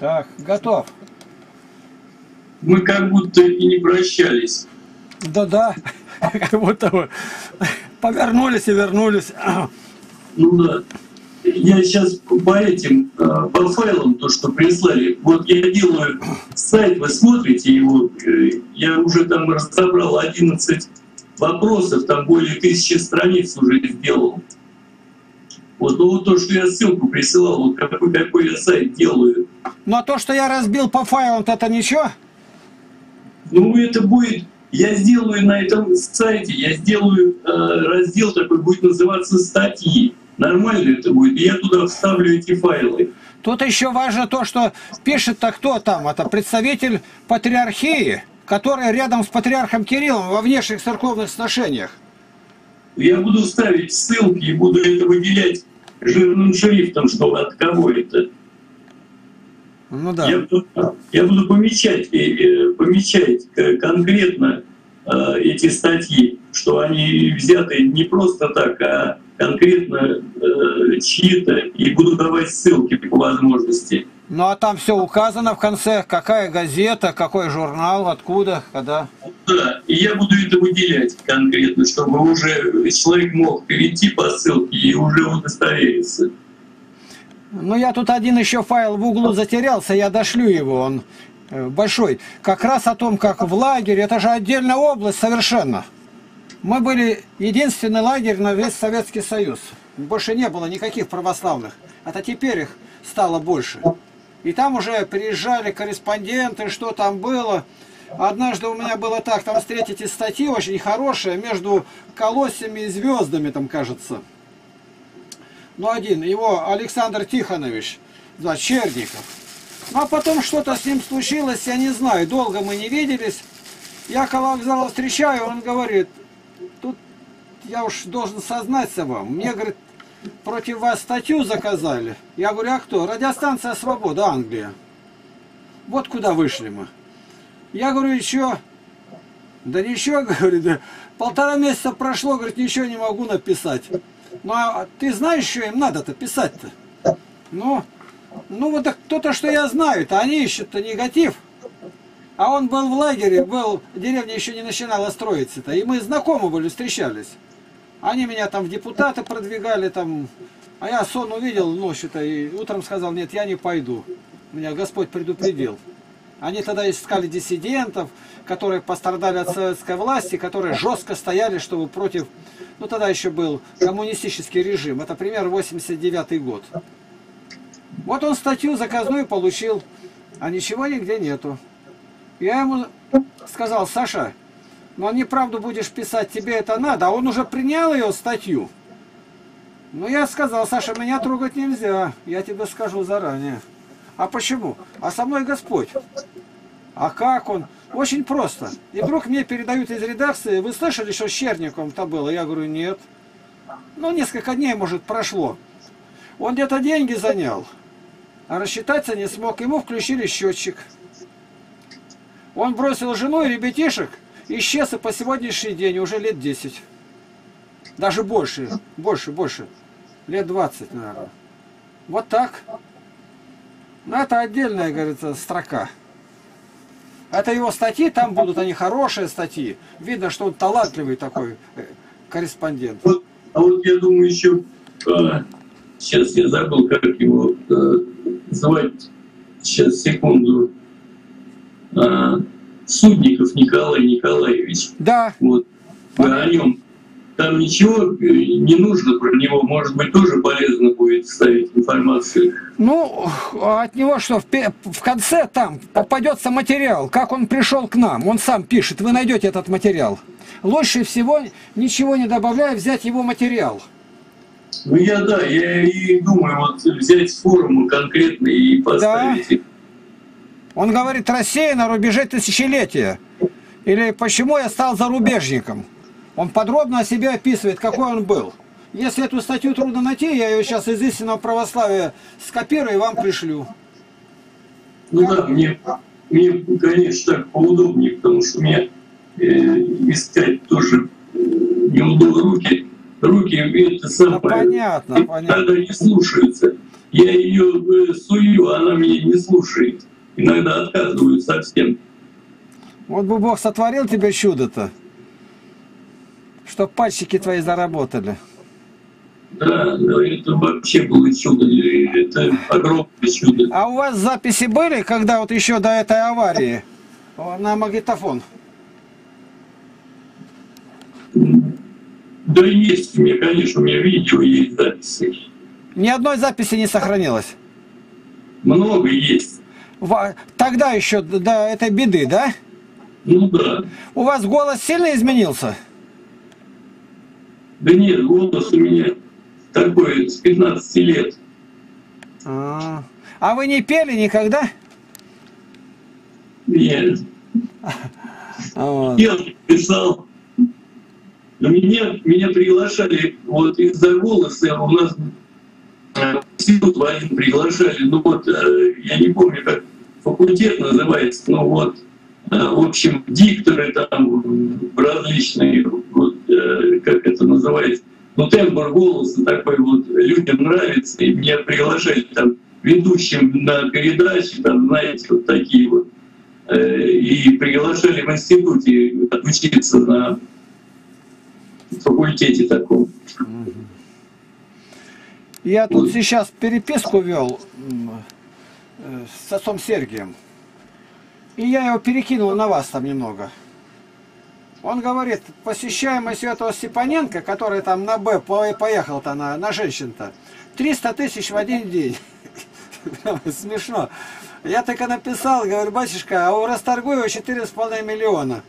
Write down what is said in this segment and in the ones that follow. Так, готов. Мы как будто и не прощались. Да-да, как будто повернулись и вернулись. Ну да. Я сейчас по этим, по файлам, то, что прислали, вот я делаю сайт, вы смотрите его, я уже там разобрал 11 вопросов, там более 1000 страниц уже сделал. Вот, ну вот то, что я ссылку присылал, вот какой я сайт делаю. Ну а то, что я разбил по файлам, это ничего? Ну это будет, я сделаю на этом сайте, я сделаю раздел такой, будет называться «Статьи». Нормально это будет. Я туда вставлю эти файлы. Тут еще важно то, что пишет-то кто там. Это представитель патриархии, который рядом с патриархом Кириллом во внешних церковных отношениях. Я буду ставить ссылки и буду это выделять жирным шрифтом, чтобы от кого это. Ну да. Я буду помечать конкретно эти статьи, что они взяты не просто так, а конкретно чьи-то, и буду давать ссылки по возможности. Ну а там все указано в конце, какая газета, какой журнал, откуда, когда. Да, и я буду это выделять конкретно, чтобы уже человек мог перейти по ссылке и уже удостовериться. Ну я тут один еще файл в углу затерялся, я дошлю его, он большой. Как раз о том, как в лагере, это же отдельная область совершенно. Мы были единственный лагерь на весь Советский Союз. Больше не было никаких православных. Это теперь их стало больше. И там уже приезжали корреспонденты, что там было. Однажды у меня было так, там встретите статьи очень хорошие, между колоссями и звездами, там кажется. Ну один, его Александр Тихонович, да, Черников. А потом что-то с ним случилось, я не знаю, долго мы не виделись. Я около вокзала встречаю, он говорит... Тут я уж должен сознаться вам. Мне, говорит, против вас статью заказали. Я говорю, а кто? Радиостанция «Свобода», Англия. Вот куда вышли мы. Я говорю, еще... Да ничего, говорит, полтора месяца прошло, говорит, ничего не могу написать. Ну, а ты знаешь, что им надо-то писать-то? Ну, вот кто-то, что я знаю-то, они ищут-то негатив. А он был в лагере, деревня еще не начинала строиться-то. И мы знакомы были, встречались. Они меня там в депутаты продвигали, там. А я сон увидел ночью-то и утром сказал, нет, я не пойду. Меня Господь предупредил. Они тогда искали диссидентов, которые пострадали от советской власти, которые жестко стояли, чтобы против... Ну, тогда еще был коммунистический режим. Это примерно 89-й год. Вот он статью заказную получил, а ничего нигде нету. Я ему сказал, Саша, ну неправду будешь писать, тебе это надо. А он уже принял ее статью. Ну я сказал, Саша, меня трогать нельзя, я тебе скажу заранее. А почему? А со мной Господь. А как он? Очень просто. И вдруг мне передают из редакции, вы слышали, что с Черниковым-то было? Я говорю, нет. Ну несколько дней, может, прошло. Он где-то деньги занял, а рассчитаться не смог, ему включили счетчик. Он бросил жену и ребятишек, исчез и по сегодняшний день уже лет 10. Даже больше. Лет 20, наверное. Вот так. Но это отдельная, говорится, строка. Это его статьи, там будут они хорошие статьи. Видно, что он талантливый такой корреспондент. Вот, а вот я думаю еще, сейчас я забыл, как его звать, сейчас, секунду. Судников Николай Николаевич. Да. Вот. О нем. Там ничего не нужно про него. Может быть, тоже полезно будет вставить информацию. Ну, от него что? В конце там попадется материал. Как он пришел к нам. Он сам пишет. Вы найдете этот материал. Лучше всего, ничего не добавляя, взять его материал. Ну, я и думаю, вот взять форумы конкретно и поставить их. Да. Он говорит, Россия на рубеже тысячелетия. Или почему я стал зарубежником. Он подробно о себе описывает, какой он был. Если эту статью трудно найти, я ее сейчас из «Истинного православия» скопирую и вам пришлю. Ну да, мне конечно, так поудобнее, потому что мне искать тоже неудобно руки. руки это сам понятно, понятно. Она не слушается. Я ее сую, она меня не слушает. Иногда отказываю совсем. Вот бы Бог сотворил тебе чудо-то, чтоб пальчики твои заработали. Да, это вообще было чудо, это огромное чудо. А у вас записи были, когда вот еще до этой аварии на магнитофон? Да есть у меня, конечно, у меня видео есть записи. Ни одной записи не сохранилось? Много есть. Тогда еще до этой беды, да? Ну да. У вас голос сильно изменился? Да нет, голос у меня такой, с 15 лет. А вы не пели никогда? Нет. Я писал. Меня приглашали, вот из-за голоса у нас институт один приглашали, ну вот, я не помню, как факультет называется, но вот, в общем, дикторы там различные, вот, как это называется, но тембр голоса такой вот людям нравится, и меня приглашали там ведущим на передачи, там, знаете, вот такие вот, и приглашали в институте отучиться на факультете таком. Я тут сейчас переписку вел с отцом Сергием, и я его перекинул на вас там немного. Он говорит, посещаемость этого Степаненко, который там на Б поехал-то, на женщин-то, 300 тысяч в один день. Смешно. Я так и написал, говорю, батюшка, а у Расторгуева 4,5 миллиона.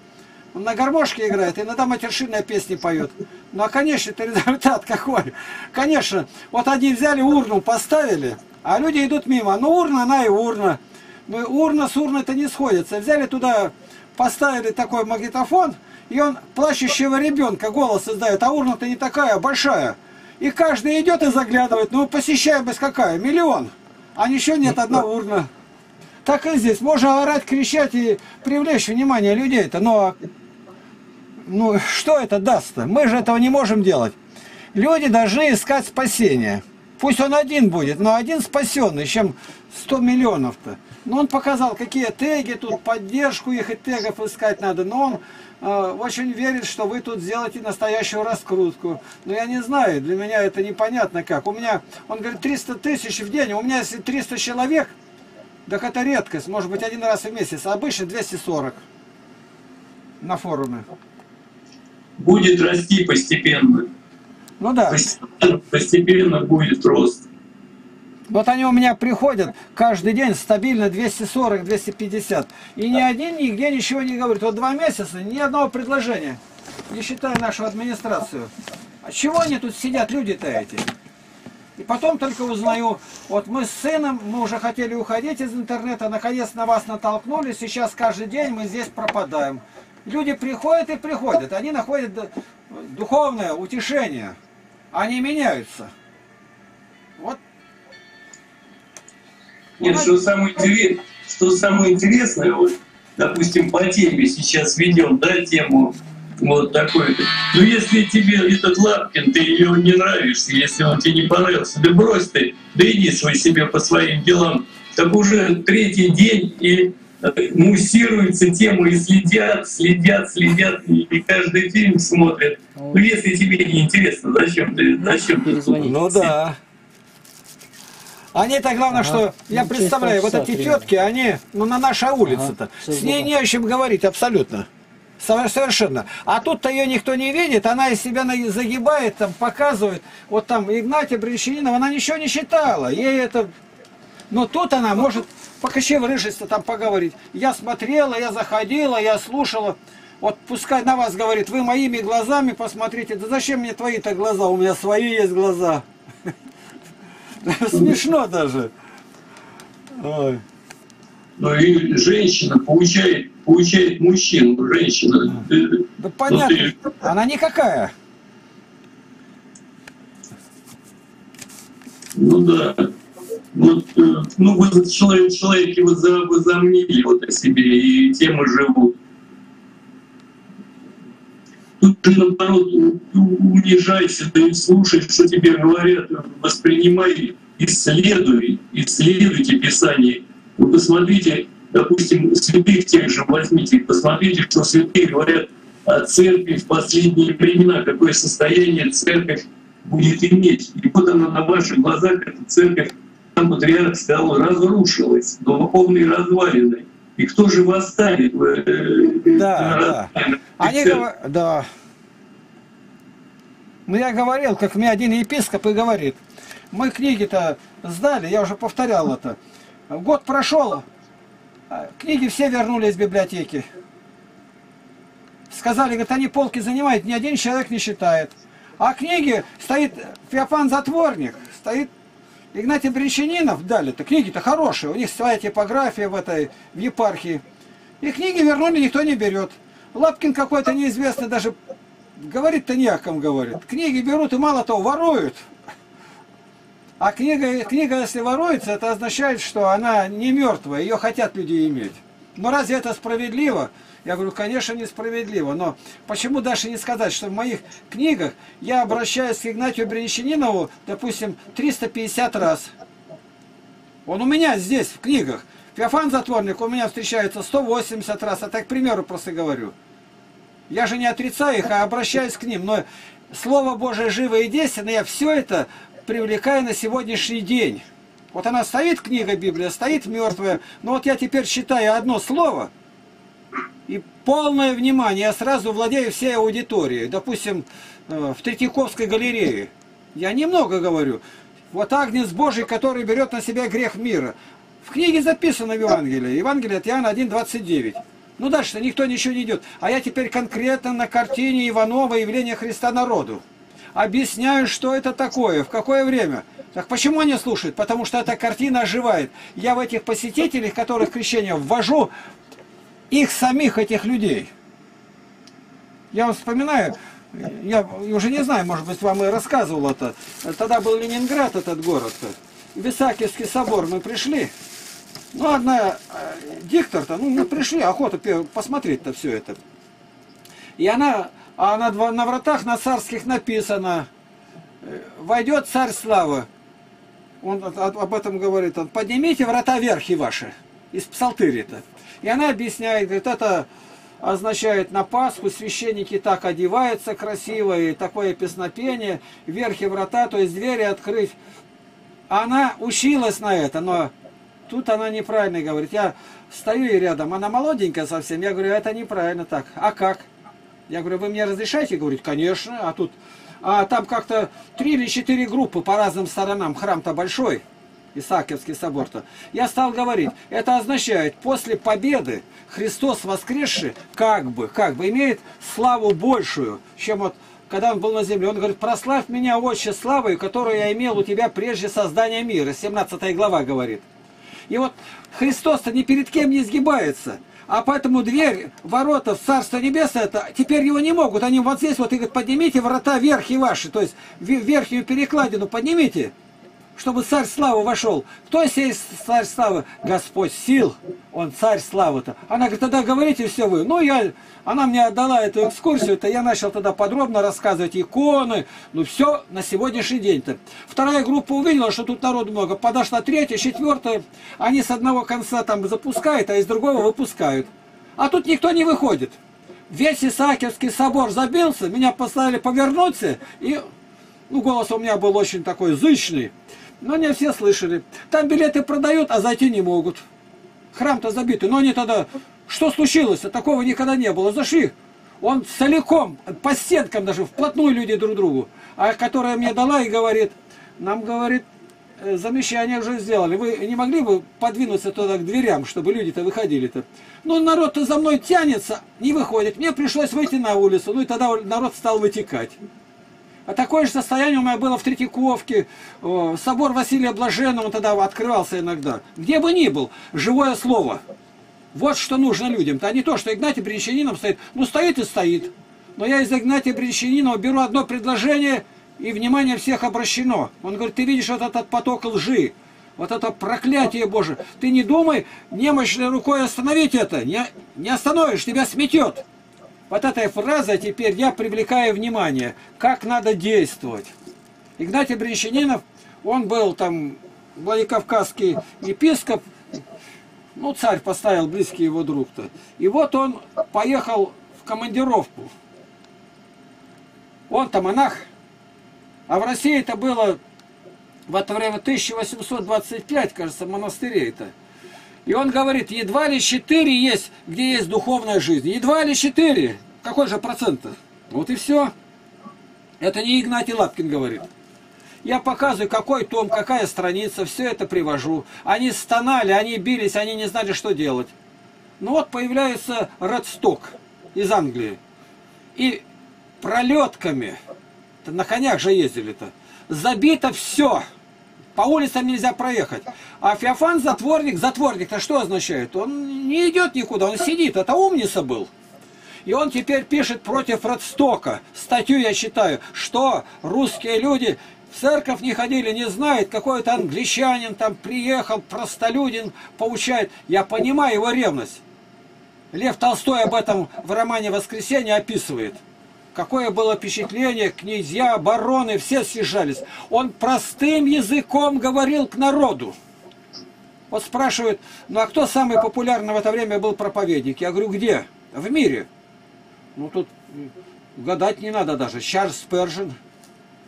Он на гармошке играет, иногда матершинные песни поет. Ну а конечно, это результат какой. Конечно, вот они взяли урну, поставили, а люди идут мимо. Ну урна, она и урна. Ну урна с урной-то не сходится. Взяли туда, поставили такой магнитофон, и он плачущего ребенка голос издает, а урна-то не такая, большая. И каждый идет и заглядывает, ну посещаемость какая, миллион. А ничего нет, одна урна. Так и здесь, можно орать, кричать и привлечь внимание людей-то, но... Ну, что это даст-то? Мы же этого не можем делать. Люди должны искать спасение. Пусть он один будет, но один спасенный, чем 100 миллионов-то. Но он показал, какие теги, тут поддержку их и тегов искать надо. Но он очень верит, что вы тут сделаете настоящую раскрутку. Но я не знаю, для меня это непонятно как. У меня, он говорит, 300 тысяч в день. У меня если 300 человек, так это редкость. Может быть, один раз в месяц. А обычно 240 на форуме. Будет расти постепенно. Ну да. Постепенно будет рост. Вот они у меня приходят каждый день стабильно 240-250. И ни один нигде ничего не говорит. Вот 2 месяца, ни одного предложения. Не считая нашу администрацию. А чего они тут сидят, люди-то эти? И потом только узнаю, вот мы с сыном, мы уже хотели уходить из интернета, наконец на вас натолкнулись, сейчас каждый день мы здесь пропадаем. Люди приходят и приходят, они находят духовное утешение, они меняются. Вот. Нет, что самое интересное, вот, допустим, по теме сейчас ведем, да, тему вот такой. Но если тебе этот Лапкин, ты ему не нравишься, если он тебе не понравился, да брось ты, да иди свой себе по своим делам. Так уже 3-й день и муссируется тема, и следят, и каждый фильм смотрят. Ну если тебе не интересно, зачем ты звонишь? Ну да. Они-то, главное, что, я представляю, вот эти тетки, они, ну на нашей улице-то, с ней не о чем говорить абсолютно. Совершенно. А тут-то ее никто не видит, она из себя загибает, там, показывает. Вот там Игнатия Брянчанинова, она ничего не считала. Ей это... Но тут она может покочеврыжиться, там поговорить. Я смотрела, я заходила, я слушала. Вот пускай на вас говорит, вы моими глазами посмотрите. Да зачем мне твои-то глаза? У меня свои есть глаза. Смешно даже. Ну и женщина получает мужчину, женщина. Да понятно, она никакая. Ну да. Вот, ну вы человеки возомнили вот о себе, и темы живут. Тут ты, наоборот, унижайся, ты слушай, что тебе говорят, воспринимай, исследуйте Писание. Вы посмотрите, допустим, святых тех же возьмите, посмотрите, что святые говорят о церкви в последние времена, какое состояние церковь будет иметь. И вот она на ваших глазах, эта церковь, там патриарх сказал, разрушилась, духовные развалины. И кто же восстанет? Да, да. Они говорят, да. Ну, я говорил, как мне один епископ и говорит. Мы книги-то сдали, я уже повторял это. Год прошел, книги все вернули из библиотеки. Сказали, говорит, они полки занимают, ни один человек не считает. А книги стоит Феофан Затворник, стоит Игнатий Брянчанинов, дали-то, книги-то хорошие, у них своя типография в епархии. И книги вернули, никто не берет. Лапкин какой-то неизвестный, даже говорит-то не о ком говорит. Книги берут и мало того, воруют. А книга, если воруется, это означает, что она не мертвая, ее хотят люди иметь. Но разве это справедливо? Я говорю, конечно, несправедливо. Но почему дальше не сказать, что в моих книгах я обращаюсь к Игнатию Брянчанинову, допустим, 350 раз. Он у меня здесь, в книгах. Феофан Затворник у меня встречается 180 раз. Это я, к примеру, просто говорю. Я же не отрицаю их, а обращаюсь к ним. Но Слово Божие живо и действенно, я все это привлекаю на сегодняшний день. Вот она стоит, книга Библия, стоит мертвая. Но вот я теперь читаю одно слово, и полное внимание, я сразу владею всей аудиторией. Допустим, в Третьяковской галерее. Я немного говорю. Вот Агнец Божий, который берет на себя грех мира. В книге записано в Евангелии. Евангелие от Иоанна 1:29. Ну дальше-то никто ничего не идет. А я теперь конкретно на картине Иванова «Явление Христа народу». Объясняю, что это такое, в какое время. Так почему они слушают? Потому что эта картина оживает. Я в этих посетителях, которых крещение ввожу, их самих, этих людей. Я вам вспоминаю, я уже не знаю, может быть, вам и рассказывал это. Тогда был Ленинград, этот город-то. В Исаакиевский собор мы пришли. Ну, одна диктор-то, ну, мы пришли, охота посмотреть-то все это. И она на вратах на царских написано: «Войдет царь славы». Он об этом говорит. Он: «Поднимите врата верхи ваши». Из псалтыри-то. И она объясняет, говорит, это означает на Пасху священники так одеваются красиво, и такое песнопение, верхи врата, то есть двери открыть. Она училась на это, но тут она неправильно говорит. Я стою и рядом, она молоденькая совсем, я говорю, это неправильно так. А как? Я говорю, вы мне разрешаете? Говорит, конечно. А тут, а там как-то 3 или 4 группы по разным сторонам, храм-то большой. Исаакиевский собор-то. Я стал говорить, это означает, после победы Христос воскресший как бы имеет славу большую, чем вот когда он был на земле. Он говорит, прославь меня, Отче, славою, которую я имел у тебя прежде создания мира. 17 глава говорит. И вот Христос-то ни перед кем не сгибается. А поэтому дверь, ворота в Царство Небесное, это, теперь его не могут. Они вот здесь вот и говорят, поднимите врата верхи ваши, то есть верхнюю перекладину поднимите, чтобы царь славы вошел. Кто сей царь славы? Господь сил, он царь славы-то. Она говорит, тогда говорите все вы. Ну, она мне отдала эту экскурсию, то я начал тогда подробно рассказывать иконы, ну, все на сегодняшний день-то. Вторая группа увидела, что тут народу много, подошла третья, четвертая, они с одного конца там запускают, а из другого выпускают. А тут никто не выходит. Весь Исаакиевский собор забился, меня поставили повернуться, и, ну, голос у меня был очень такой зычный. Но не все слышали. Там билеты продают, а зайти не могут. Храм-то забитый. Но они тогда... Что случилось-то? Такого никогда не было. Зашли. Он целиком, по стенкам даже, вплотную люди друг к другу. А которая мне дала и говорит... Нам, говорит, замещание уже сделали. Вы не могли бы подвинуться туда к дверям, чтобы люди-то выходили-то? Ну, народ-то за мной тянется, не выходит. Мне пришлось выйти на улицу. Ну, и тогда народ стал вытекать. А такое же состояние у меня было в Третьяковке. Собор Василия Блаженного тогда открывался иногда. Где бы ни был, живое слово. Вот что нужно людям-то. А не то, что Игнатий Брянчанинов стоит. Ну, стоит и стоит. Но я из Игнатия Брянчанинова беру одно предложение, и внимание всех обращено. Он говорит, ты видишь вот этот поток лжи, вот это проклятие Божие. Ты не думай немощной рукой остановить это. Не остановишь, тебя сметет. Вот эта фраза «теперь я привлекаю внимание», как надо действовать. Игнатий Брянчанинов, он был там владикавказский епископ, ну царь поставил, близкий его друг-то. И вот он поехал в командировку. Он-то монах, а в России это было в это время 1825, кажется, монастырей-то. И он говорит, едва ли 4 есть, где есть духовная жизнь. Едва ли 4. Какой же процент-то? Вот и все. Это не Игнатий Лапкин говорит. Я показываю, какой том, какая страница, все это привожу. Они стонали, они бились, они не знали, что делать. Ну вот появляется Редсток из Англии. И пролетками, на конях же ездили-то, забито все. По улицам нельзя проехать. А Феофан Затворник, затворник-то что означает? Он не идет никуда, он сидит. Это умница был. И он теперь пишет против Редстока. Статью я читаю, что русские люди в церковь не ходили, не знают. Какой-то англичанин там приехал, простолюдин, поучает. Я понимаю его ревность. Лев Толстой об этом в романе «Воскресенье» описывает. Какое было впечатление, князья, бароны, все съезжались. Он простым языком говорил к народу. Вот спрашивают, ну а кто самый популярный в это время был проповедник? Я говорю, где? В мире. Ну тут гадать не надо даже. Чарльз Спержин,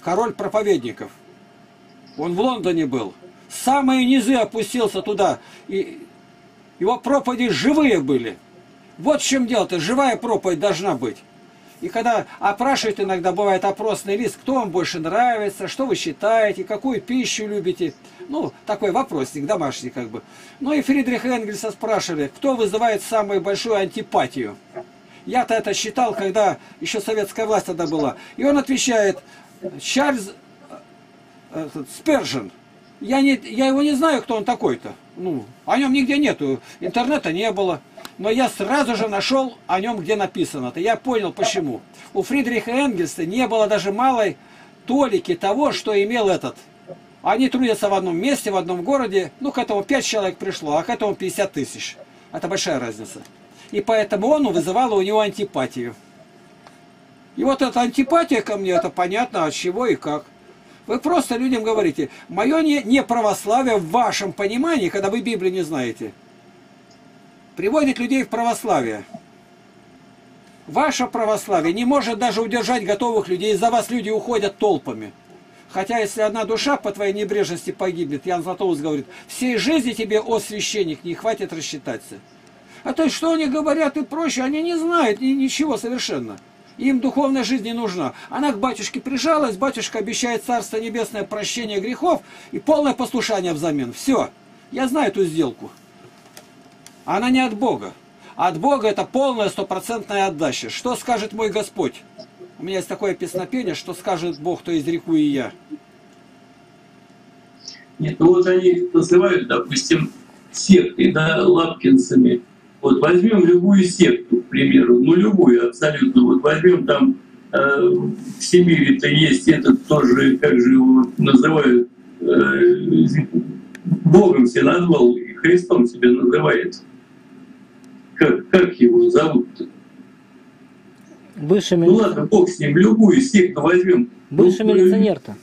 король проповедников. Он в Лондоне был. Самые низы опустился туда. И его проповеди живые были. Вот в чем дело-то, живая проповедь должна быть. И когда опрашивают, иногда бывает опросный лист, кто вам больше нравится, что вы считаете, какую пищу любите. Ну, такой вопросник, домашний как бы. Ну и Фридриха Энгельса спрашивали, кто вызывает самую большую антипатию. Я-то это считал, когда еще советская власть тогда была. И он отвечает, Чарльз Спержин. Я его не знаю, кто он такой-то. Ну, о нем нигде нету, интернета не было. Но я сразу же нашел о нем, где написано-то. Я понял, почему. У Фридриха Энгельса не было даже малой толики того, что имел этот. Они трудятся в одном месте, в одном городе. Ну, к этому 5 человек пришло, а к этому 50 тысяч. Это большая разница. И поэтому он вызывал у него антипатию. И вот эта антипатия ко мне, это понятно, от чего и как. Вы просто людям говорите, мое неправославие в вашем понимании, когда вы Библию не знаете, приводит людей в православие. Ваше православие не может даже удержать готовых людей. Из-за вас люди уходят толпами. Хотя, если одна душа по твоей небрежности погибнет, Иоанн Златоуст говорит, всей жизни тебе, о священник, не хватит рассчитаться. А то есть, что они говорят и прочее, они не знают ничего совершенно. Им духовная жизнь не нужна. Она к батюшке прижалась, батюшка обещает Царство Небесное, прощение грехов и полное послушание взамен. Все, я знаю эту сделку. Она не от Бога. От Бога это полная стопроцентная отдача. Что скажет мой Господь? У меня есть такое песнопение, что скажет Бог, то изреку и я. Нет, ну вот они называют, допустим, секты, да, лапкинцами. Вот возьмем любую секту, к примеру, ну любую абсолютно. Вот возьмем там, в Сибири-то есть этот тоже, как же его называют, Богом себя назвал, и Христом себя называет. Как его зовут-то? Бывший милиционер. Ну ладно, Бог с ним, любую секту возьмем. Бывший милиционер-то.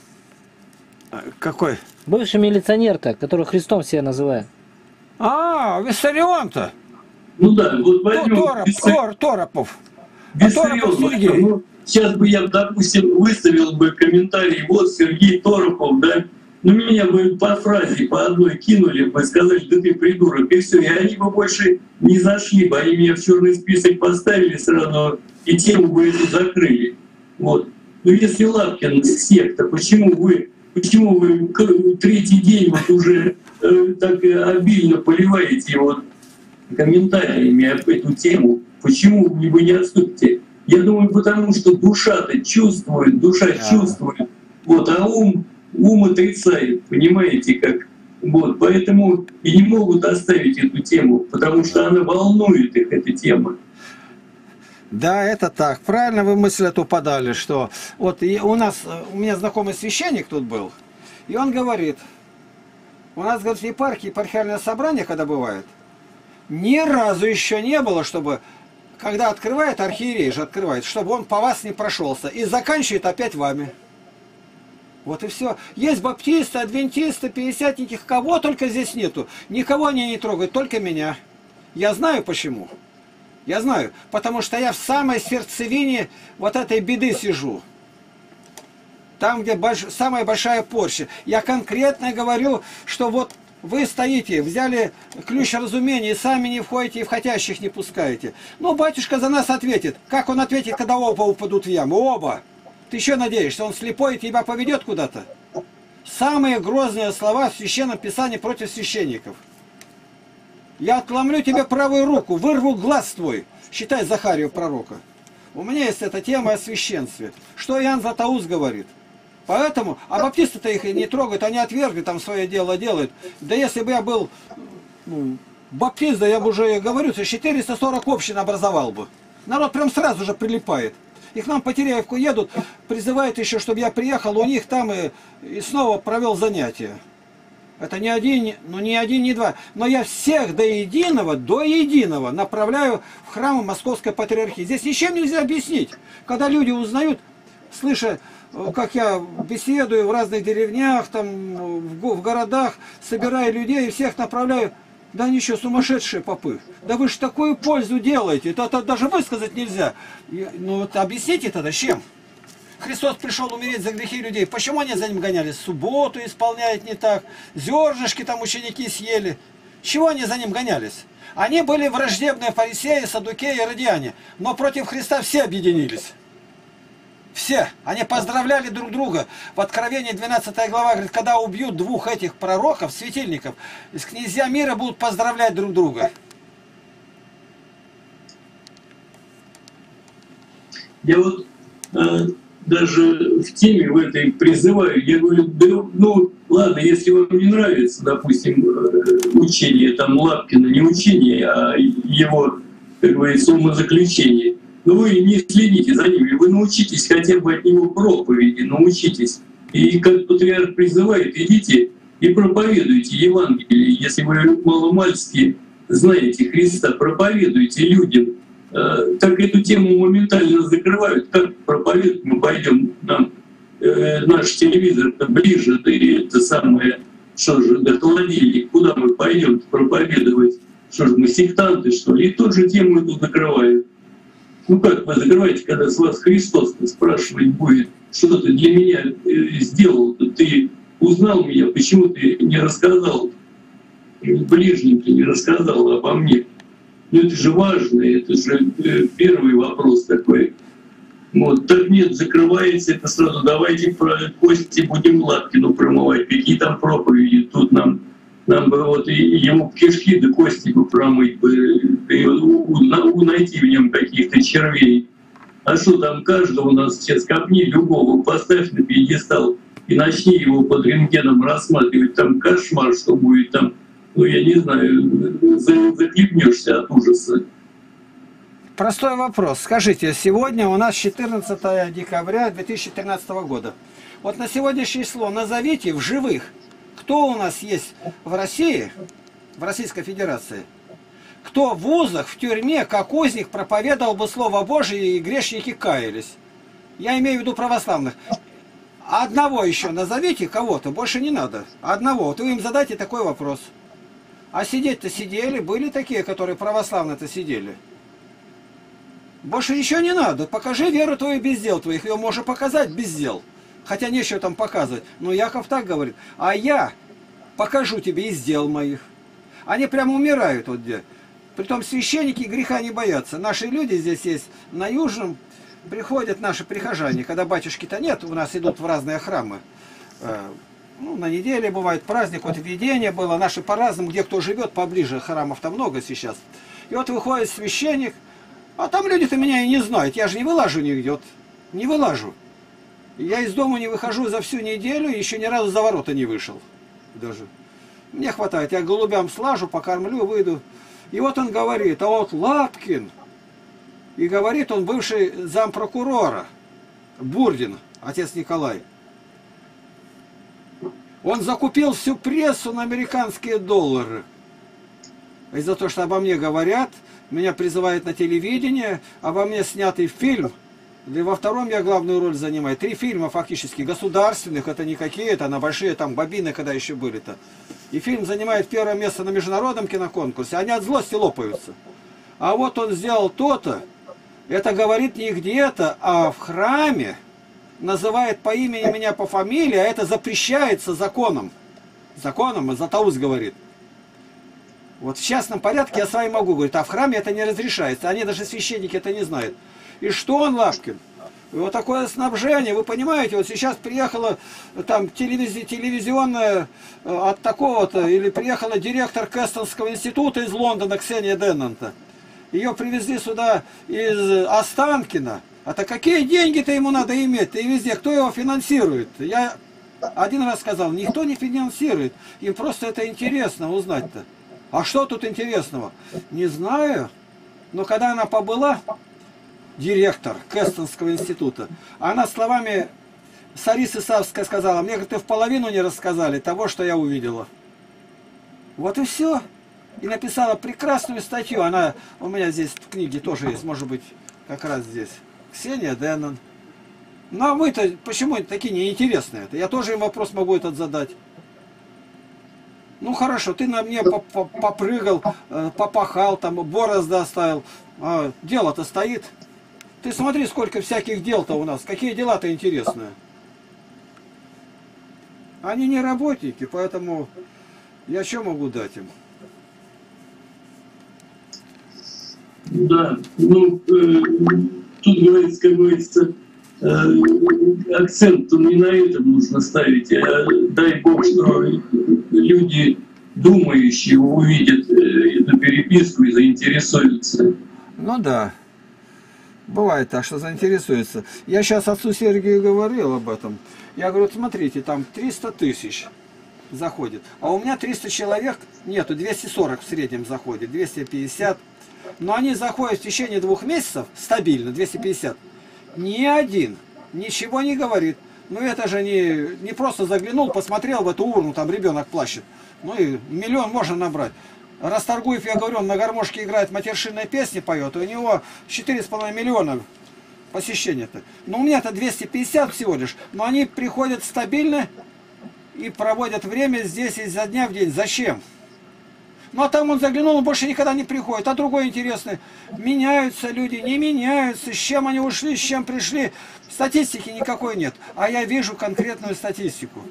Какой? Бывший милиционер-то, который Христом себя называет. А, Виссарион-то. Ну да, вот возьмем... Торопов. Виссарион. Ну, сейчас бы я, допустим, выставил бы комментарий, вот Сергей Торопов, да? Ну меня бы по фразе, по одной кинули бы, сказали, да ты придурок, и все. И они бы больше не зашли бы, они меня в черный список поставили сразу, и тему бы эту закрыли. Вот. Ну если Лапкин секта, почему вы третий день вот уже так обильно поливаете вот комментариями об эту тему, почему вы не отступите? Я думаю, потому что душа-то чувствует, душа чувствует, вот, а ум отрицает, понимаете, как? Вот, поэтому и не могут оставить эту тему, потому что она волнует их, эта тема. Да, это так. Правильно вы мысль эту подали, что вот у меня знакомый священник тут был, и он говорит, у нас, говорит, в епархии, епархиальное собрание, когда бывает, ни разу еще не было, чтобы когда открывает, архиерей же открывает, чтобы он по вас не прошелся, и заканчивает опять вами. Вот и все. Есть баптисты, адвентисты, пятидесятники, кого только здесь нету. Никого они не трогают, только меня. Я знаю почему. Я знаю, потому что я в самой сердцевине вот этой беды сижу. Там, где самая большая порча. Я конкретно говорю, что вот вы стоите, взяли ключ разумения, и сами не входите, и в хотящих не пускаете. Ну, батюшка за нас ответит. Как он ответит, когда оба упадут в яму? Оба. Ты еще надеешься, он слепой и тебя поведет куда-то? Самые грозные слова в Священном Писании против священников. Я отломлю тебе правую руку, вырву глаз твой. Считай Захарию пророка. У меня есть эта тема о священстве. Что Иоанн Златоуст говорит? Поэтому, а баптисты-то их не трогают, они отвергли, там свое дело делают. Да если бы я был баптист, да я бы уже, я говорю, 440 общин образовал бы. Народ прям сразу же прилипает. И к нам по Теряевку едут, призывают еще, чтобы я приехал у них там и снова провел занятия. Это не один, ну не один, не два. Но я всех до единого направляю в храмы Московской Патриархии. Здесь ничем нельзя объяснить. Когда люди узнают, слыша, как я беседую в разных деревнях, там, в городах, собираю людей и всех направляю. Да ничего, сумасшедшие попы. Да вы же такую пользу делаете. Это даже высказать нельзя. Ну вот объясните тогда, чем? Христос пришел умереть за грехи людей. Почему они за ним гонялись? Субботу исполняют не так. Зернышки там ученики съели. Чего они за ним гонялись? Они были враждебные фарисеи, саддукеи, иродиане. Но против Христа все объединились. Все. Они поздравляли друг друга. В Откровении 12 глава говорит, когда убьют двух этих пророков, светильников, князья мира будут поздравлять друг друга. Я вот... даже в теме в этой призываю, я говорю, да, ну ладно, если вам не нравится, допустим, учение там Лапкина, не учение, а его, как говорится, умозаключение, но вы не следите за ними, вы научитесь хотя бы от него проповеди, научитесь. И как патриарх призывает, идите и проповедуйте Евангелие, если вы маломальски знаете Христа, проповедуйте людям. Так эту тему моментально закрывают, как проповедовать мы пойдем, нам наш телевизор ближе, да и это самое, что же, да, холодильник, куда мы пойдем проповедовать, что же мы сектанты, что ли, и ту же тему эту закрывают. Ну как вы закрываете, когда с вас Христос спрашивать будет, что ты для меня сделал, ты узнал меня, почему ты не рассказал, ближним ты не рассказал обо мне. Ну это же важно, это же первый вопрос такой. Вот, так нет, закрывается это сразу, давайте про кости будем Лапкину промывать, какие там проповеди, тут нам бы вот ему кишки да кости бы промыть, найти в нем каких-то червей. А что там, каждого у нас сейчас копни, любого поставь на пьедестал и начни его под рентгеном рассматривать, там кошмар, что будет там. Ну, я не знаю, захлебнешься от ужаса. Простой вопрос. Скажите, сегодня у нас 14 декабря 2013 года. Вот на сегодняшнее число назовите в живых, кто у нас есть в России, в Российской Федерации, кто в вузах, в тюрьме, как узник проповедовал бы Слово Божие и грешники каялись. Я имею в виду православных. Одного еще назовите, кого-то, больше не надо. Одного. Вот вы им задайте такой вопрос. А сидеть-то сидели, были такие, которые православно-то сидели. Больше ничего не надо. Покажи веру твою без дел твоих. Ее можно показать без дел. Хотя нечего там показывать. Но Яков так говорит. А я покажу тебе из дел моих. Они прямо умирают вот где. Притом священники греха не боятся. Наши люди здесь есть на Южном. Приходят наши прихожане. Когда батюшки-то нет, у нас идут в разные храмы. Ну, на неделе бывает праздник, вот видение было, наши по-разному, где кто живет поближе, храмов-то много сейчас. И вот выходит священник, а там люди-то меня и не знают, я же не вылажу нигде, вот, не вылажу. Я из дома не выхожу за всю неделю, еще ни разу за ворота не вышел даже. Мне хватает, я голубям слажу, покормлю, выйду. И вот он говорит, а вот Лапкин, и говорит он бывший зампрокурора, Бурдин, отец Николай. Он закупил всю прессу на американские доллары. И за то, что обо мне говорят, меня призывают на телевидение, обо мне снятый фильм, и во втором я главную роль занимаю. 3 фильма фактически государственных, это не какие-то, на большие там бобины, когда еще были-то. И фильм занимает первое место на международном киноконкурсе, они от злости лопаются. А вот он сделал то-то, это говорит не где-то, а в храме, называет по имени меня, по фамилии, а это запрещается законом. Законом, Златоуст говорит. Вот в частном порядке я с вами могу, говорит, а в храме это не разрешается. Они даже священники это не знают. И что он, Лапкин? Вот такое снабжение, вы понимаете, вот сейчас приехала там телевизионная от такого-то, или приехала директор Кэстонского института из Лондона, Ксения Деннанта. Ее привезли сюда из Останкина. А то какие деньги-то ему надо иметь-то и везде? Кто его финансирует? Я один раз сказал, никто не финансирует. Им просто это интересно узнать-то. А что тут интересного? Не знаю. Но когда она побыла, директор Кэстонского института, она словами Сарисы Савской сказала, мне как-то в половину не рассказали того, что я увидела. Вот и все. И написала прекрасную статью. Она у меня здесь в книге тоже есть, может быть, как раз здесь. Ксения Деннан. Ну а мы-то почему такие неинтересные? Я тоже им вопрос могу этот задать. Ну хорошо, ты на мне попрыгал, попахал, там борозды оставил. А дело-то стоит. Ты смотри, сколько всяких дел-то у нас. Какие дела-то интересные. Они не работники, поэтому я что могу дать им? Да, ну... Тут говорится, как говорится, акцент не на этом нужно ставить. Дай бог, что люди, думающие, увидят эту переписку и заинтересуются. Ну да, бывает так, что заинтересуются. Я сейчас отцу Сергию говорил об этом. Я говорю, смотрите, там 300 тысяч заходит, а у меня 300 человек нету, 240 в среднем заходит, 250. Но они заходят в течение 2 месяцев, стабильно, 250. Ни один ничего не говорит. Ну это же не просто заглянул, посмотрел в эту урну, там ребенок плачет. Ну и миллион можно набрать. Расторгуев, я говорю, он на гармошке играет, матершинные песни поет. И у него 4,5 миллиона посещений-то. Но у меня-то 250 всего лишь. Но они приходят стабильно и проводят время здесь изо дня в день. Зачем? Ну а там он заглянул, он больше никогда не приходит. А другой интересный. Меняются люди, не меняются. С чем они ушли, с чем пришли. Статистики никакой нет. А я вижу конкретную статистику.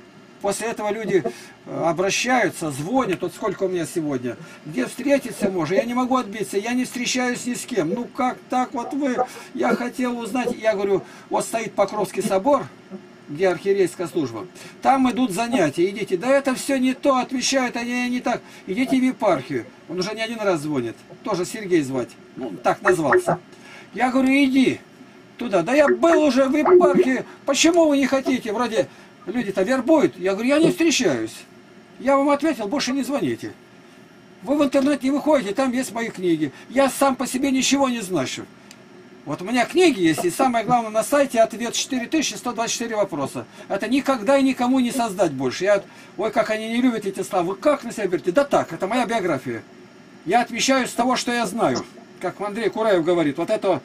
После этого люди обращаются, звонят. Вот сколько у меня сегодня. Где встретиться можно? Я не могу отбиться. Я не встречаюсь ни с кем. Ну как так вот вы? Я хотел узнать. Я говорю, вот стоит Покровский собор, где архиерейская служба, там идут занятия, идите, да это все не то, отвечают они не так, идите в епархию, он уже не один раз звонит, тоже Сергей звать, ну, так назвался, я говорю, иди туда, да я был уже в епархии, почему вы не хотите, вроде люди-то вербуют, я говорю, я не встречаюсь, я вам ответил, больше не звоните, вы в интернет не выходите, там есть мои книги, я сам по себе ничего не значу. Вот у меня книги есть, и самое главное, на сайте ответ 4124 вопроса. Это никогда и никому не создать больше. Я, ой, как они не любят эти слова. Вы как на себя берете? Да так, это моя биография. Я отвечаю с того, что я знаю. Как Андрей Кураев говорит, вот это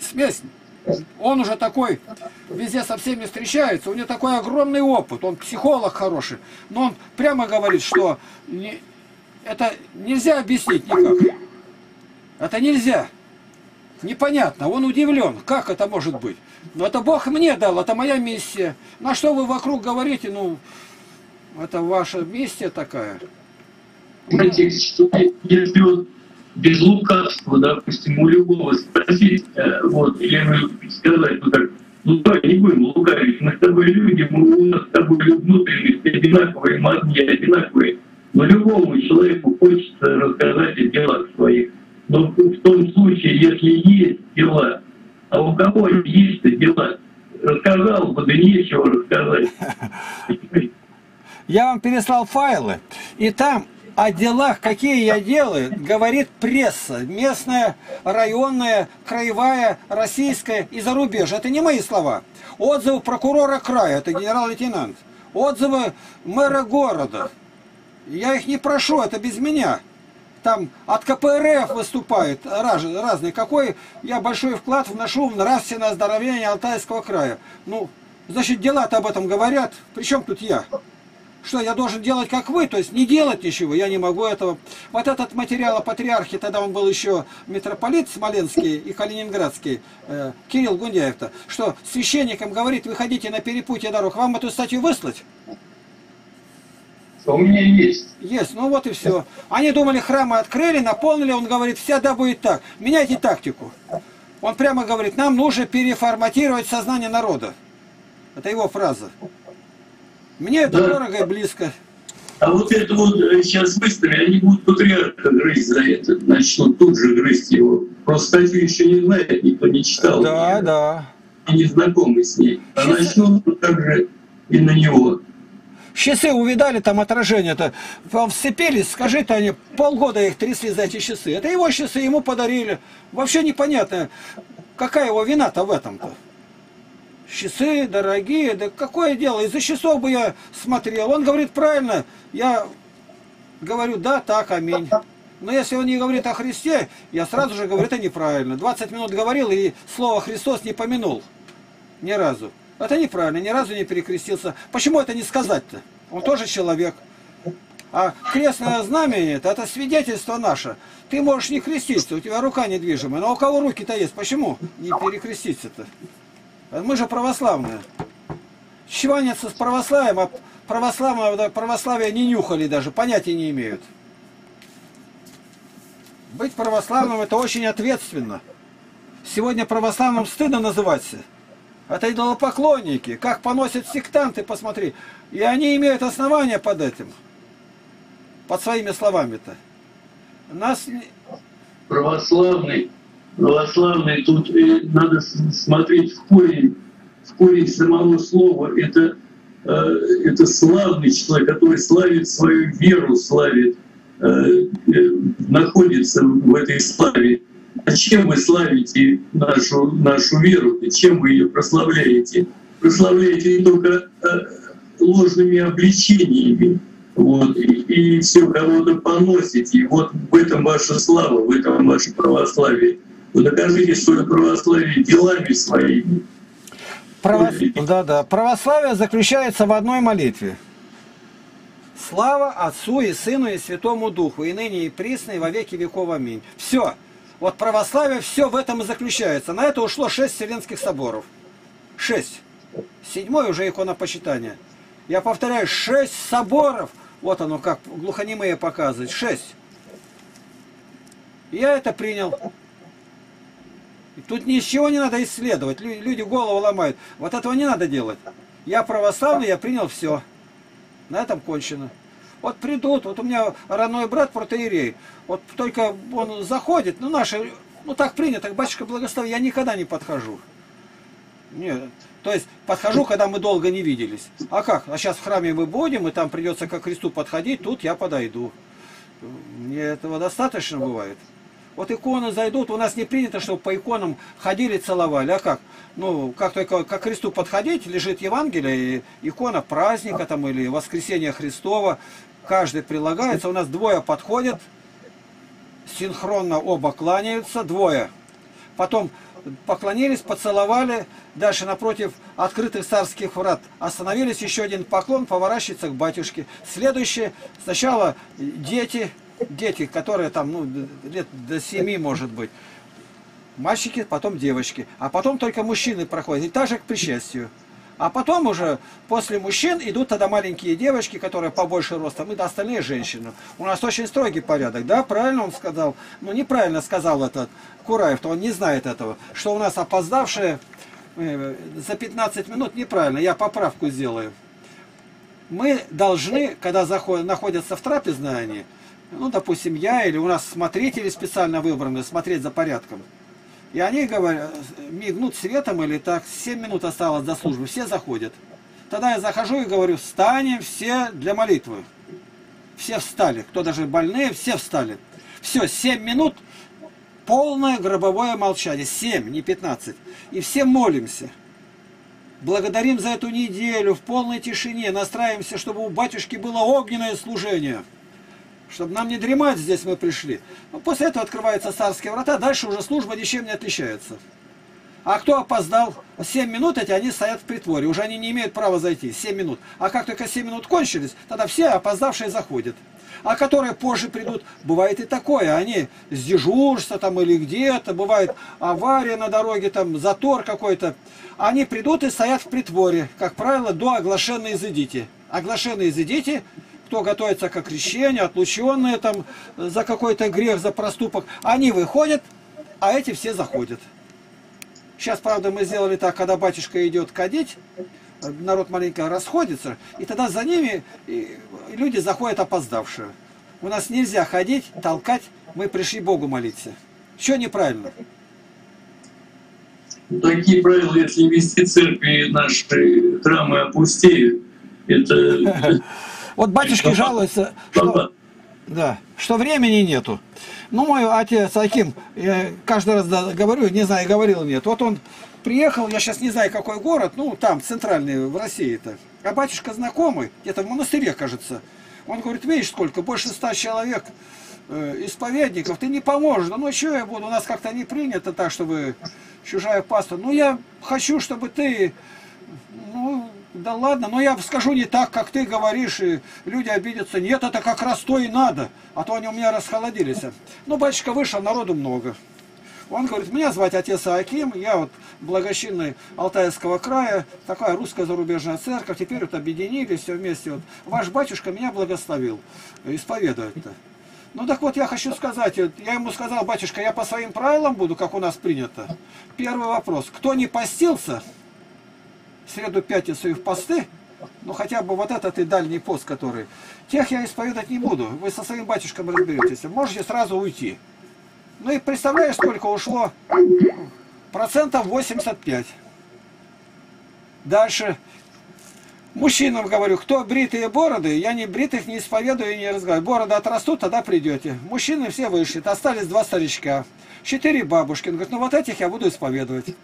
смесь. Он уже такой, везде со всеми встречается. У него такой огромный опыт. Он психолог хороший. Но он прямо говорит, что это нельзя объяснить никак. Это нельзя. Непонятно, он удивлен, как это может быть. Но это Бог мне дал, это моя миссия. На что вы вокруг говорите, ну, это ваша миссия такая. Знаете, что если вот без лукавства, допустим, у любого спросить, вот, или сказать, ну так, ну давай не будем лукавить, мы с тобой люди, мы у нас с тобой внутренности одинаковые, мозги одинаковые, но любому человеку хочется рассказать о делах своих. Но в том случае, если есть дела, а у кого есть-то дела, рассказал бы, да нечего рассказать. Я вам переслал файлы, и там о делах, какие я делаю, говорит пресса, местная, районная, краевая, российская и зарубежья. Это не мои слова. Отзывы прокурора края, это генерал-лейтенант. Отзывы мэра города. Я их не прошу, это без меня. там от КПРФ выступает, разные. Какой я большой вклад вношу в нравственное оздоровление Алтайского края? Ну, значит, дела-то об этом говорят. Причем тут я? Что, я должен делать, как вы? То есть не делать ничего, я не могу этого. Вот этот материал о патриархе, тогда он был еще митрополит Смоленский и Калининградский, Кирилл Гундяев-то, что священникам говорит, выходите на перепутье дорог. Вам эту статью выслать? У меня есть. Есть, ну вот и все. Они думали, храмы открыли, наполнили, он говорит, вся да будет так. Меняйте тактику. Он прямо говорит, нам нужно переформатировать сознание народа. Это его фраза. Мне это дорого и близко. А вот это вот сейчас выставили, они будут патриарха грызть за это, начнут тут же грызть его. Просто статью еще не знает, никто не читал. Да, да. И не знакомы с ней. А начнут также и на него. Часы увидали, там отражение-то, вцепились, скажи-то они, полгода их трясли за эти часы. Это его часы, ему подарили. Вообще непонятно, какая его вина-то в этом-то. Часы дорогие, да какое дело, из-за часов бы я смотрел. Он говорит правильно, я говорю да, так, аминь. Но если он не говорит о Христе, я сразу же говорю, это неправильно. 20 минут говорил и слово «Христос» не помянул ни разу. Это неправильно, ни разу не перекрестился. Почему это не сказать-то? Он тоже человек. А крестное знамение, это свидетельство наше. Ты можешь не креститься, у тебя рука недвижимая. Но у кого руки-то есть, почему не перекреститься-то? Мы же православные. Чванятся с православием, а православие не нюхали даже, понятия не имеют. Быть православным — это очень ответственно. Сегодня православным стыдно называться. Это идолопоклонники, как поносят сектанты, посмотри. И они имеют основания под этим, под своими словами-то. Нас... Православный, тут надо смотреть в корень самого слова. Это славный человек, который славит свою веру, славит, находится в этой славе. А чем вы славите нашу веру? Чем вы ее прославляете? Прославляете только ложными обличениями. Вот, и все кого-то поносите. Вот в этом ваша слава, в этом ваше православие. Вы докажите свое православие делами своими. Православие заключается в одной молитве. Слава Отцу и Сыну и Святому Духу, и ныне и присно, и во веки веков. Аминь. Все. Вот православие, все в этом и заключается. На это ушло 6 Вселенских соборов. 6. 7-й уже иконопочитание. Я повторяю, 6 соборов. Вот оно как глухонемые показывает. 6. Я это принял. Тут ничего не надо исследовать. Люди голову ломают. Вот этого не надо делать. Я православный, я принял все. На этом кончено. Вот придут, вот у меня родной брат протоиерей, вот только он заходит, ну наши, ну так принято, батюшка благослови, я никогда не подхожу. Нет, то есть подхожу, когда мы долго не виделись. А как? А сейчас в храме мы будем, и там придется ко Христу подходить, тут я подойду. Мне этого достаточно бывает. Вот иконы зайдут, у нас не принято, чтобы по иконам ходили, целовали. А как? Ну, как только к Христу подходить, лежит Евангелие, и икона праздника там или Воскресения Христова. Каждый прилагается, у нас двое подходят, синхронно оба кланяются, двое. Потом поклонились, поцеловали, дальше напротив открытых царских врат остановились, еще один поклон, поворачивается к батюшке. Следующее, сначала дети, которые там, ну, лет до 7, может быть, мальчики, потом девочки, а потом только мужчины проходят, и так же к причастию. А потом уже после мужчин идут тогда маленькие девочки, которые побольше ростом, и остальные женщины. У нас очень строгий порядок, да, правильно он сказал? Ну, неправильно сказал этот Кураев-то, он не знает этого, что у нас опоздавшие за 15 минут, неправильно, я поправку сделаю. Мы должны, когда находятся в трапезной они, ну, допустим, я или у нас смотрители специально выбраны, смотреть за порядком. И они говорят, мигнут светом или так, 7 минут осталось до службы, все заходят. Тогда я захожу и говорю, встанем все для молитвы. Все встали, кто даже больные, все встали. Все, 7 минут, полное гробовое молчание, 7, не 15. И все молимся. Благодарим за эту неделю в полной тишине, настраиваемся, чтобы у батюшки было огненное служение. чтобы нам не дремать, здесь мы пришли. После этого открываются царские врата, дальше уже служба ничем не отличается. А кто опоздал, 7 минут эти, они стоят в притворе, уже они не имеют права зайти, 7 минут. А как только 7 минут кончились, тогда все опоздавшие заходят. А которые позже придут, бывает и такое, они с дежурства там или где-то, бывает авария на дороге, там затор какой-то. Они придут и стоят в притворе, как правило, до оглашенной изыдите. Оглашенные изыдите, кто готовится к крещению, отлученные там за какой-то грех, за проступок, они выходят, а эти все заходят. Сейчас, правда, мы сделали так, когда батюшка идет кадить, народ маленько расходится, и тогда за ними люди заходят опоздавшие. У нас нельзя ходить, толкать, мы пришли Богу молиться. Все неправильно. Такие правила, если вести церкви, наши храмы опустеют. Это... Вот батюшки жалуются, что... Да, что времени нету. Ну, мой отец Аким, я каждый раз говорю, не знаю, говорил нет. Вот он приехал, я сейчас не знаю, какой город, ну, там, центральный, в России-то. А батюшка знакомый, где-то в монастыре, кажется. Он говорит, видишь, сколько, больше 100 человек исповедников, ты не поможешь. Ну, что я буду, у нас как-то не принято так, чтобы чужая паства. Ну, я хочу, чтобы ты... Ну, да ладно, но я скажу не так, как ты говоришь, и люди обидятся. Нет, это как раз то и надо, а то они у меня расхолодились. Ну, батюшка вышел, народу много. Он говорит, меня звать отец Аким, я вот благочинный Алтайского края, такая русская зарубежная церковь, теперь вот объединились все вместе. Вот. Ваш батюшка меня благословил, исповедует-то. Ну так вот, я хочу сказать, я ему сказал, батюшка, я по своим правилам буду, как у нас принято. Первый вопрос, кто не постился... В среду, пятницу и в посты, ну хотя бы вот этот и дальний пост, который... Тех я исповедать не буду, вы со своим батюшком разберетесь, можете сразу уйти. Ну и представляешь, сколько ушло? Процентов 85. Дальше. Мужчинам говорю, кто бритые бороды, я не бритых не исповедую и не разговариваю. Бороды отрастут, тогда придете. Мужчины все вышли, остались 2 старичка, 4 бабушки. Он говорит, ну вот этих я буду исповедовать.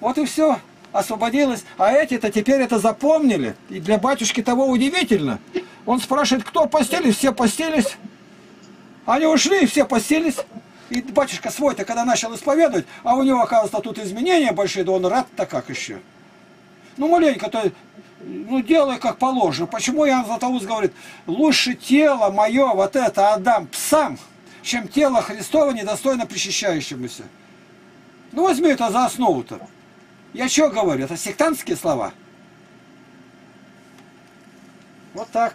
Вот и все. Освободилась, а эти-то теперь это запомнили. И для батюшки того удивительно. Он спрашивает, кто постелись, все постелись. Они ушли, все постелись. И батюшка свой-то, когда начал исповедовать, а у него, оказывается, тут изменения большие, да он рад-то как еще. Ну, маленько-то, ну, делай как положено. Почему Иоанн Златоуст говорит, лучше тело мое вот это отдам псам, чем тело Христово недостойно причащающемуся. Ну, возьми это за основу-то. Я что говорю? Это сектантские слова? Вот так.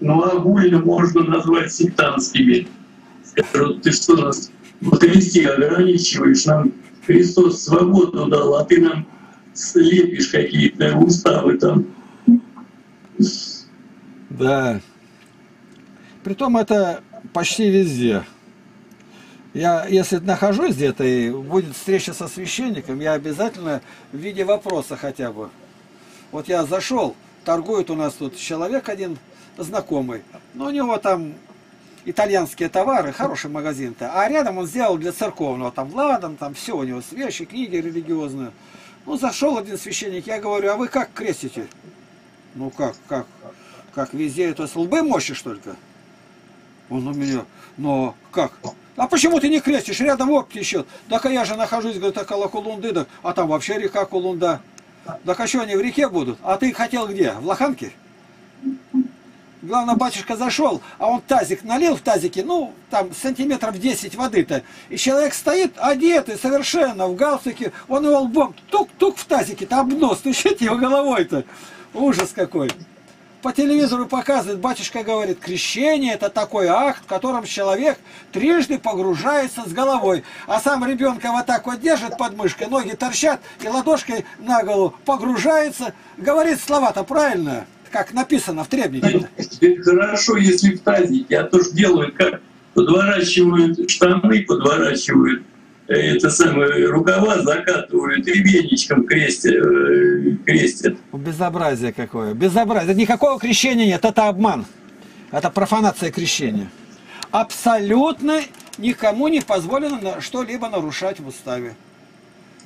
Ну, огульно можно назвать сектантскими. Скажут, ты что нас в кресте ограничиваешь? Нам Христос свободу дал, а ты нам слепишь какие-то уставы там. Да. Притом это почти везде. Я, если нахожусь где-то и будет встреча со священником, я обязательно в виде вопроса хотя бы. Вот я зашел, торгует у нас тут человек один знакомый, но у него там итальянские товары, хороший магазин-то, а рядом он сделал для церковного, там ладан, там все у него, свечи, книги религиозные. Ну, зашел один священник, я говорю, а вы как крестите? Ну, как везде, то есть лбы мощишь только? Он у меня, но как? А почему ты не крестишь? Рядом опыт еще. Так я же нахожусь, говорит, около Кулунды, да, а там вообще река Кулунда. Так а что они в реке будут? А ты хотел где? В Лоханке? Главное, батюшка зашел, а он тазик налил в тазике, ну, там сантиметров 10 воды-то. И человек стоит одетый совершенно в галстуке, он его лбом тук-тук в тазике-то об нос стучит его головой-то. Ужас какой. По телевизору показывает, батюшка говорит, крещение это такой акт, в котором человек трижды погружается с головой, а сам ребенка вот так вот держит под мышкой, ноги торчат и ладошкой на голову погружается, говорит слова-то правильно, как написано в требнике. Хорошо, если в тазике, а то ж делают как, подворачивают штаны, подворачивают это самое, рукава закатывают, ребенечком крестят. Безобразие какое, безобразие. Никакого крещения нет, это обман. Это профанация крещения. Абсолютно никому не позволено что-либо нарушать в уставе.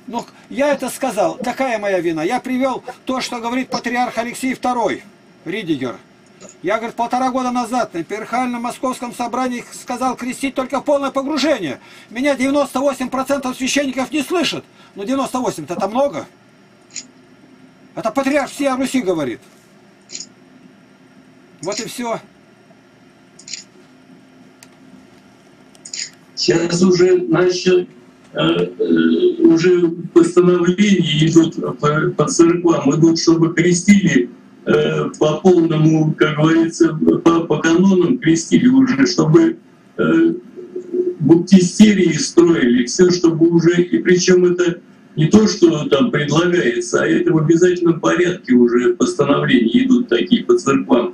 Ну, я это сказал, такая моя вина. Я привел то, что говорит патриарх Алексей II. Ридигер. Я, говорит, 1,5 года назад на Перхальном московском собрании сказал крестить только в полное погружение. Меня 98% священников не слышат. Но 98-то это много. Это патриарх всей Руси говорит. Вот и все. Сейчас уже начали, уже постановления идут по церквам, идут, чтобы крестили по полному, как говорится, по канонам крестили уже, чтобы баптистерии строили, все, чтобы уже, и причем это не то, что там предлагается, а это в обязательном порядке уже постановления идут такие по церквам.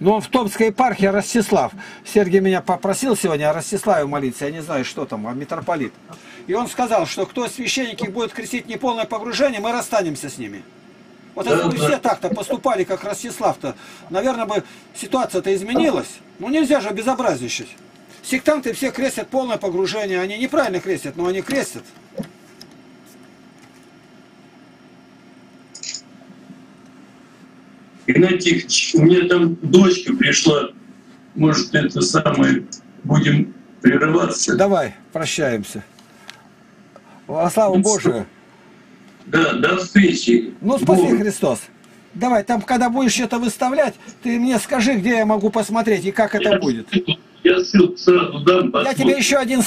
Ну, в Томской епархии Ростислав. Сергей меня попросил сегодня о Ростиславе молиться, я не знаю, что там, а митрополит. И он сказал, что кто священники будет крестить неполное погружение, мы расстанемся с ними. Вот если бы все так-то поступали, как Ростислав-то, наверное, бы ситуация-то изменилась. Ну, нельзя же безобразничать. Сектанты все крестят полное погружение. Они неправильно крестят, но они крестят. Игнатий, у меня там дочка пришла. Может, это самое, будем прерываться. Давай, прощаемся. Во славу Божию. Да, до встречи. Ну, спаси Бог. Христос. Давай, там, когда будешь это выставлять, ты мне скажи, где я могу посмотреть и как это будет. Я ссылку сразу дам. Я тебе еще один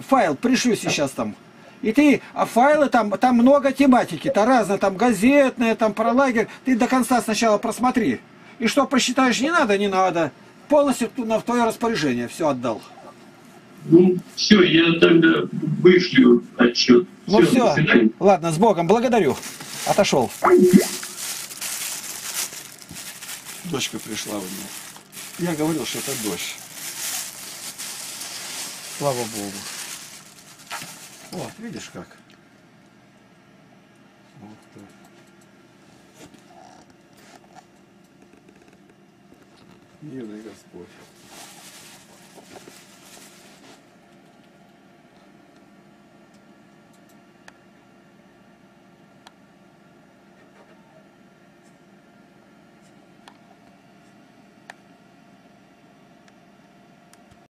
файл пришлю сейчас там. И ты, а файлы там много тематики, то разные, там газетные, там про лагерь. Ты до конца сначала просмотри. И что прочитаешь, не надо, не надо. Полностью в твое распоряжение все отдал. Ну, все, я тогда вышлю отчет. Ну все, ладно, с Богом, благодарю. Отошел. Дочка пришла у меня. Я говорил, что это дождь. Слава Богу. Вот, видишь как? Вот так. Мирный Господь.